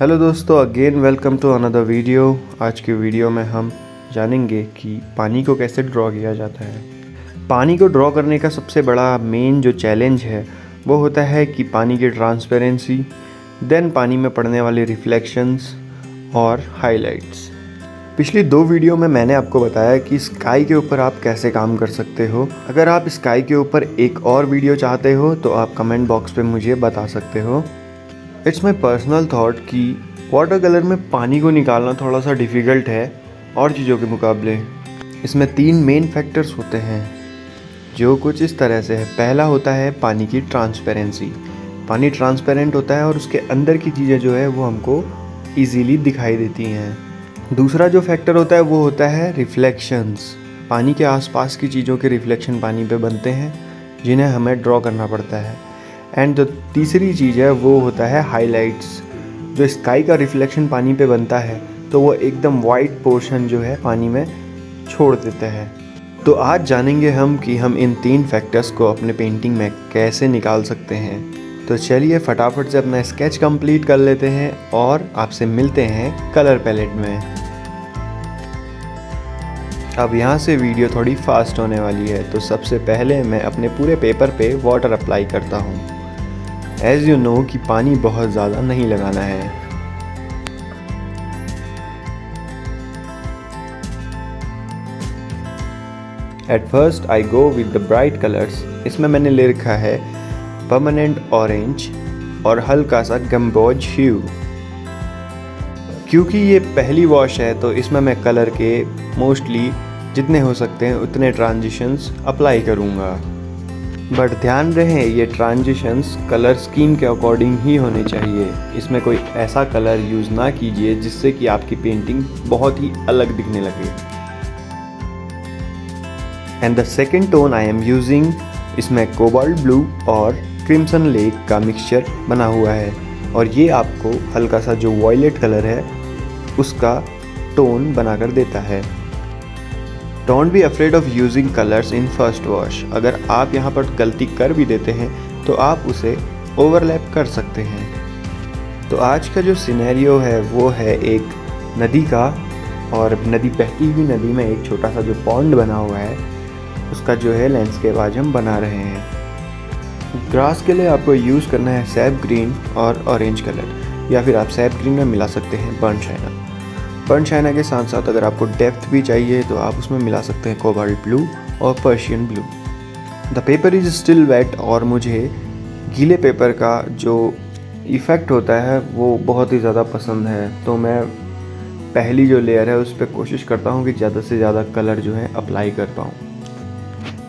Hello दोस्तों, again welcome to another video. आज के वीडियो में हम जानेंगे कि पानी को कैसे ड्रॉ किया जाता है। पानी को ड्रॉ करने का सबसे बड़ा मेन जो चैलेंज है वो होता है कि पानी की ट्रांसपेरेंसी, देन पानी में पड़ने वाले रिफ्लेक्शंस और हाइलाइट्स। पिछली दो वीडियो में मैंने आपको बताया कि स्काई के ऊपर आप कैसे काम कर सकते हो। अगर आप स्काई के ऊपर एक और वीडियो चाहते हो तो आप कमेंट बॉक्स पर मुझे बता सकते हो। इट्स माई पर्सनल थाट कि वाटर कलर में पानी को निकालना थोड़ा सा डिफ़िकल्ट है और चीज़ों के मुकाबले। इसमें तीन मेन फैक्टर्स होते हैं जो कुछ इस तरह से है। पहला होता है पानी की ट्रांसपेरेंसी। पानी ट्रांसपेरेंट होता है और उसके अंदर की चीज़ें जो है वो हमको ईजीली दिखाई देती हैं। दूसरा जो फैक्टर होता है वो होता है रिफ्लेक्शंस। पानी के आसपास की चीज़ों के रिफ्लेक्शन पानी पे बनते हैं जिन्हें हमें ड्रॉ करना पड़ता है। एंड जो तीसरी चीज़ है वो होता है हाइलाइट्स। जो स्काई का रिफ्लेक्शन पानी पे बनता है तो वो एकदम वाइट पोर्शन जो है पानी में छोड़ देते हैं। तो आज जानेंगे हम कि हम इन तीन फैक्टर्स को अपने पेंटिंग में कैसे निकाल सकते हैं। तो चलिए फटाफट से अपना स्केच कंप्लीट कर लेते हैं और आपसे मिलते हैं कलर पैलेट में। अब यहाँ से वीडियो थोड़ी फास्ट होने वाली है, तो सबसे पहले मैं अपने पूरे पेपर पे वाटर अप्लाई करता हूँ। एज यू नो कि पानी बहुत ज़्यादा नहीं लगाना है। At first I go with the bright colours. इसमें मैंने ले रखा है परमानेंट ऑरेंज और हल्का सा गम्बोज ह्यू। क्योंकि ये पहली वॉश है तो इसमें मैं कलर के मोस्टली जितने हो सकते हैं उतने ट्रांजिशंस अप्लाई करूँगा। बट ध्यान रहे, ये ट्रांजिशंस कलर स्कीम के अकॉर्डिंग ही होने चाहिए। इसमें कोई ऐसा कलर यूज़ ना कीजिए जिससे कि आपकी पेंटिंग बहुत ही अलग दिखने लगे। And the second tone I am using, इसमें कोबाल्ट ब्लू और क्रिम्सन लेक का मिक्सचर बना हुआ है और ये आपको हल्का सा जो वॉयलेट कलर है उसका टोन बनाकर देता है। Don't be afraid of using colours in first wash. अगर आप यहाँ पर गलती कर भी देते हैं तो आप उसे ओवरलैप कर सकते हैं। तो आज का जो सिनेरियो है वो है एक नदी का, और नदी बहती हुई नदी में एक छोटा सा जो पॉन्ड बना हुआ है उसका जो है लैंडस्केप आज हम बना रहे हैं। ग्रास के लिए आपको यूज़ करना है सैप ग्रीन और ऑरेंज कलर, या फिर आप सैप ग्रीन में मिला सकते हैं बर्न शाइना। बर्न शाइना के साथ साथ अगर आपको डेप्थ भी चाहिए तो आप उसमें मिला सकते हैं कोबाल्ट ब्लू और Persian blue. The paper is still wet और मुझे गीले पेपर का जो इफ़ेक्ट होता है वो बहुत ही ज़्यादा पसंद है, तो मैं पहली जो लेयर है उस पर कोशिश करता हूँ कि ज़्यादा से ज़्यादा कलर जो है अप्लाई कर पाऊँ।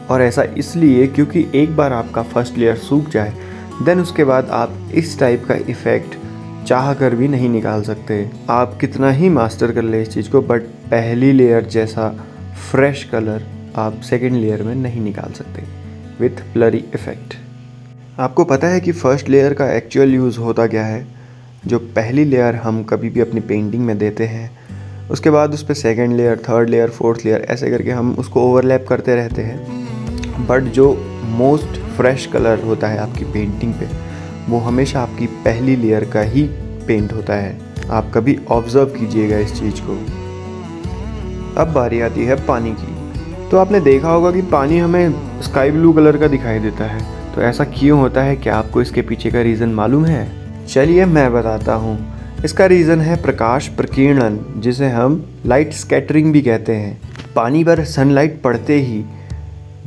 और ऐसा इसलिए क्योंकि एक बार आपका फर्स्ट लेयर सूख जाए देन उसके बाद आप इस टाइप का इफ़ेक्ट चाह कर भी नहीं निकाल सकते। आप कितना ही मास्टर कर ले इस चीज़ को, बट पहली लेयर जैसा फ्रेश कलर आप सेकंड लेयर में नहीं निकाल सकते विथ ब्लरी इफ़ेक्ट। आपको पता है कि फ़र्स्ट लेयर का एक्चुअल यूज़ होता क्या है। जो पहली लेयर हम कभी भी अपनी पेंटिंग में देते हैं उसके बाद उस पर second layer, third layer, fourth layer, ऐसे करके हम उसको ओवरलैप करते रहते हैं। बट जो मोस्ट फ्रेश कलर होता है आपकी पेंटिंग पे वो हमेशा आपकी पहली लेयर का ही पेंट होता है। आप कभी ऑब्ज़र्व कीजिएगा इस चीज़ को। अब बारी आती है पानी की। तो आपने देखा होगा कि पानी हमें स्काई ब्लू कलर का दिखाई देता है, तो ऐसा क्यों होता है? क्या आपको इसके पीछे का रीज़न मालूम है? चलिए मैं बताता हूँ। इसका रीज़न है प्रकाश प्रकीर्णन, जिसे हम लाइट स्कैटरिंग भी कहते हैं। पानी पर सनलाइट पड़ते ही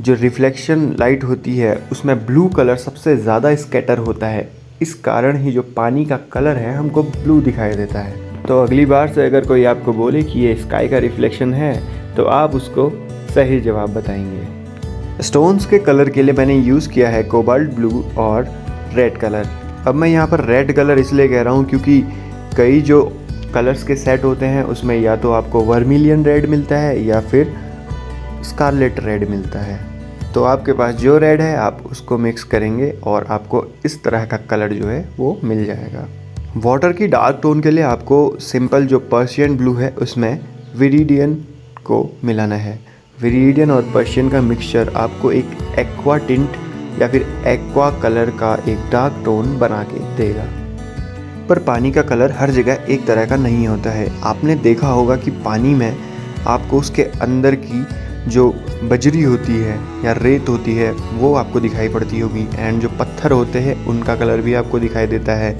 जो रिफ्लेक्शन लाइट होती है उसमें ब्लू कलर सबसे ज़्यादा स्कैटर होता है। इस कारण ही जो पानी का कलर है हमको ब्लू दिखाई देता है। तो अगली बार से अगर कोई आपको बोले कि ये स्काई का रिफ्लेक्शन है तो आप उसको सही जवाब बताएंगे। स्टोन्स के कलर के लिए मैंने यूज़ किया है कोबाल्ट ब्लू और रेड कलर। अब मैं यहाँ पर रेड कलर इसलिए कह रहा हूँ क्योंकि कई जो कलर्स के सेट होते हैं उसमें या तो आपको वर्मिलियन रेड मिलता है या फिर स्कारलेट रेड मिलता है। तो आपके पास जो रेड है आप उसको मिक्स करेंगे और आपको इस तरह का कलर जो है वो मिल जाएगा। वाटर की डार्क टोन के लिए आपको सिंपल जो पर्शियन ब्लू है उसमें विरिडियन को मिलाना है। विरिडियन और पर्शियन का मिक्सचर आपको एक एक्वा टिंट या फिर एक्वा कलर का एक डार्क टोन बना के देगा। पर पानी का कलर हर जगह एक तरह का नहीं होता है। आपने देखा होगा कि पानी में आपको उसके अंदर की जो बजरी होती है या रेत होती है वो आपको दिखाई पड़ती होगी, एंड जो पत्थर होते हैं उनका कलर भी आपको दिखाई देता है।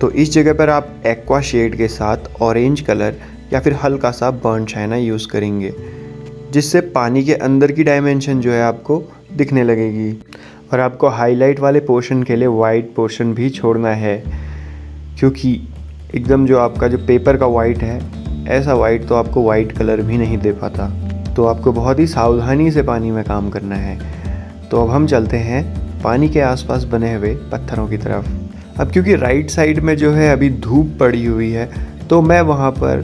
तो इस जगह पर आप एक्वा शेड के साथ ऑरेंज कलर या फिर हल्का सा बर्न शाइना यूज़ करेंगे, जिससे पानी के अंदर की डायमेंशन जो है आपको दिखने लगेगी। और आपको हाईलाइट वाले पोर्शन के लिए वाइट पोर्शन भी छोड़ना है, क्योंकि एकदम जो आपका जो पेपर का वाइट है ऐसा वाइट तो आपको वाइट कलर भी नहीं दे पाता। तो आपको बहुत ही सावधानी से पानी में काम करना है। तो अब हम चलते हैं पानी के आसपास बने हुए पत्थरों की तरफ। अब क्योंकि राइट साइड में जो है अभी धूप पड़ी हुई है, तो मैं वहाँ पर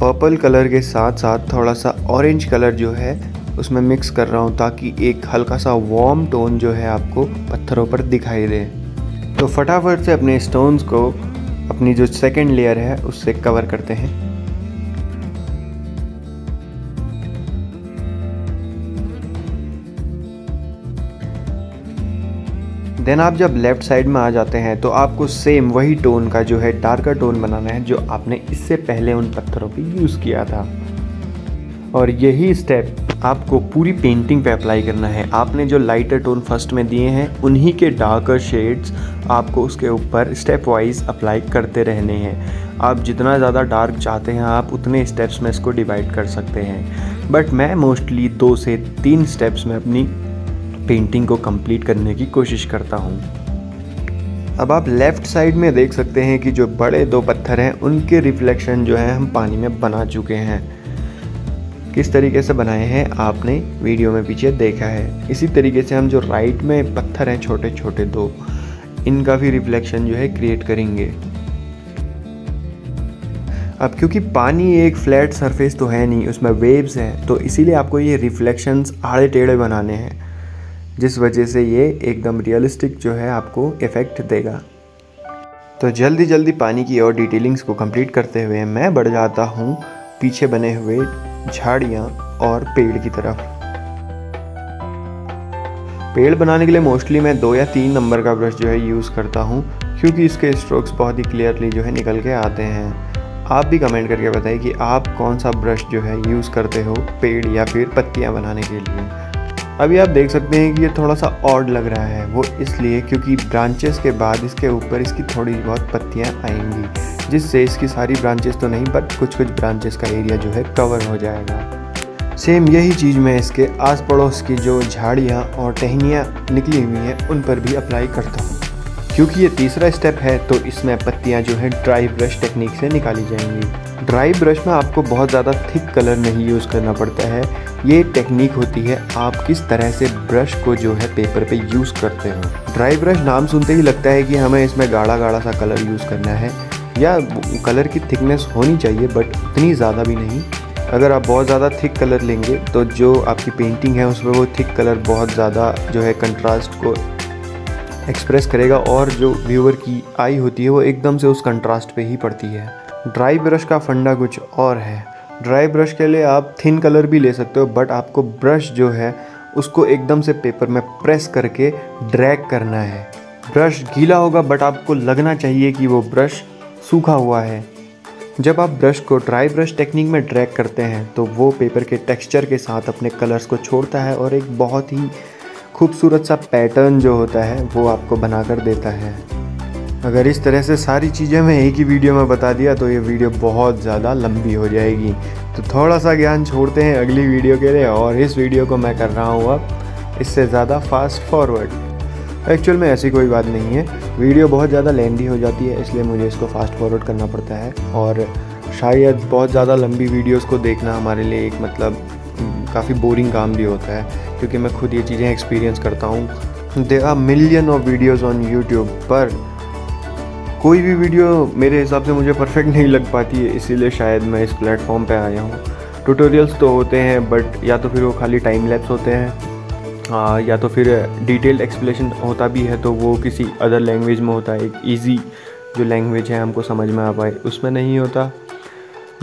पर्पल कलर के साथ साथ थोड़ा सा ऑरेंज कलर जो है उसमें मिक्स कर रहा हूँ, ताकि एक हल्का सा वार्म टोन जो है आपको पत्थरों पर दिखाई दे। तो फटाफट से अपने स्टोन्स को अपनी जो सेकंड लेयर है उससे कवर करते हैं। देन आप जब लेफ्ट साइड में आ जाते हैं तो आपको सेम वही टोन का जो है डार्कर टोन बनाना है जो आपने इससे पहले उन पत्थरों पे यूज़ किया था। और यही स्टेप आपको पूरी पेंटिंग पे अप्लाई करना है। आपने जो लाइटर टोन फर्स्ट में दिए हैं उन्हीं के डार्कर शेड्स आपको उसके ऊपर स्टेप वाइज अप्लाई करते रहने हैं। आप जितना ज़्यादा डार्क चाहते हैं आप उतने स्टेप्स में इसको डिवाइड कर सकते हैं, बट मैं मोस्टली 2 से 3 स्टेप्स में अपनी पेंटिंग को कंप्लीट करने की कोशिश करता हूँ। अब आप लेफ़्ट साइड में देख सकते हैं कि जो बड़े 2 पत्थर हैं उनके रिफ्लेक्शन जो है हम पानी में बना चुके हैं। किस तरीके से बनाए हैं आपने वीडियो में पीछे देखा है। इसी तरीके से हम जो राइट में पत्थर हैं छोटे छोटे 2, इनका भी रिफ्लेक्शन जो है क्रिएट करेंगे। अब क्योंकि पानी एक फ्लैट सरफेस तो है नहीं, उसमें वेव्स हैं, तो इसीलिए आपको ये रिफ्लेक्शंस आड़े टेढ़े बनाने हैं, जिस वजह से ये एकदम रियलिस्टिक जो है आपको इफेक्ट देगा। तो जल्दी जल्दी पानी की और डिटेलिंग्स को कंप्लीट करते हुए मैं बढ़ जाता हूँ पीछे बने हुए झाड़ियाँ और पेड़ की तरफ। पेड़ बनाने के लिए मोस्टली मैं 2 या 3 नंबर का ब्रश जो है यूज़ करता हूँ, क्योंकि इसके स्ट्रोक्स बहुत ही क्लियरली जो है निकल के आते हैं। आप भी कमेंट करके बताइए कि आप कौन सा ब्रश जो है यूज़ करते हो पेड़ या फिर पत्तियाँ बनाने के लिए। अभी आप देख सकते हैं कि ये थोड़ा सा ऑड लग रहा है, वो इसलिए क्योंकि ब्रांचेस के बाद इसके ऊपर इसकी थोड़ी बहुत पत्तियाँ आएंगी, जिससे इसकी सारी ब्रांचेस तो नहीं बट कुछ कुछ ब्रांचेस का एरिया जो है कवर हो जाएगा। सेम यही चीज़ मैं इसके आस पड़ोस की जो झाड़ियाँ और टहनियाँ निकली हुई हैं उन पर भी अप्लाई करता हूँ। क्योंकि ये तीसरा स्टेप है तो इसमें पत्तियाँ जो है ड्राई ब्रश टेक्निक से निकाली जाएंगी। ड्राई ब्रश में आपको बहुत ज़्यादा थिक कलर नहीं यूज़ करना पड़ता है। ये टेक्निक होती है आप किस तरह से ब्रश को जो है पेपर पे यूज़ करते हो। ड्राई ब्रश नाम सुनते ही लगता है कि हमें इसमें गाढ़ा गाढ़ा सा कलर यूज़ करना है, या कलर की थिकनेस होनी चाहिए बट इतनी ज़्यादा भी नहीं। अगर आप बहुत ज़्यादा थिक कलर लेंगे तो जो आपकी पेंटिंग है उसमें वो थिक कलर बहुत ज़्यादा जो है कंट्रास्ट को एक्सप्रेस करेगा, और जो व्यूअर की आई होती है वो एकदम से उस कंट्रास्ट पे ही पड़ती है। ड्राई ब्रश का फंडा कुछ और है। ड्राई ब्रश के लिए आप थिन कलर भी ले सकते हो, बट आपको ब्रश जो है उसको एकदम से पेपर में प्रेस करके ड्रैग करना है। ब्रश गीला होगा बट आपको लगना चाहिए कि वो ब्रश सूखा हुआ है। जब आप ब्रश को ड्राई ब्रश टेक्निक में ड्रैग करते हैं तो वो पेपर के टेक्सचर के साथ अपने कलर्स को छोड़ता है और एक बहुत ही खूबसूरत सा पैटर्न जो होता है वो आपको बना कर देता है। अगर इस तरह से सारी चीज़ें मैं एक ही वीडियो में बता दिया तो ये वीडियो बहुत ज़्यादा लंबी हो जाएगी, तो थोड़ा सा ज्ञान छोड़ते हैं अगली वीडियो के लिए। और इस वीडियो को मैं कर रहा हूँ अब इससे ज़्यादा फास्ट फॉरवर्ड। एक्चुअल में ऐसी कोई बात नहीं है, वीडियो बहुत ज़्यादा लेंदी हो जाती है इसलिए मुझे इसको फास्ट फॉरवर्ड करना पड़ता है, और शायद बहुत ज़्यादा लंबी वीडियोस को देखना हमारे लिए एक मतलब काफ़ी बोरिंग काम भी होता है, क्योंकि मैं खुद ये चीज़ें एक्सपीरियंस करता हूँ। There are million of videos on YouTube, पर कोई भी वीडियो मेरे हिसाब से मुझे परफेक्ट नहीं लग पाती है, इसीलिए शायद मैं इस प्लेटफॉर्म पर आया हूँ। ट्यूटोरियल्स तो होते हैं बट या तो फिर वो खाली टाइम लैप्स होते हैं, या तो फिर डिटेल्ड एक्सप्लेनेशन होता भी है तो वो किसी अदर लैंग्वेज में होता है, एक ईजी जो लैंग्वेज है हमको समझ में आ पाए उसमें नहीं होता,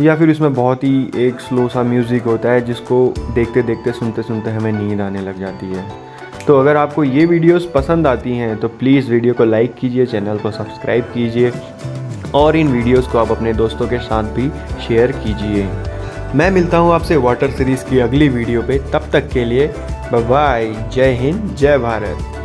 या फिर उसमें बहुत ही एक स्लो सा म्यूज़िक होता है जिसको देखते देखते सुनते सुनते हमें नींद आने लग जाती है। तो अगर आपको ये वीडियोस पसंद आती हैं तो प्लीज़ वीडियो को लाइक कीजिए, चैनल को सब्सक्राइब कीजिए और इन वीडियोस को आप अपने दोस्तों के साथ भी शेयर कीजिए। मैं मिलता हूँ आपसे वाटर सीरीज़ की अगली वीडियो पे, तब तक के लिए बाय बाय। जय हिंद, जय भारत।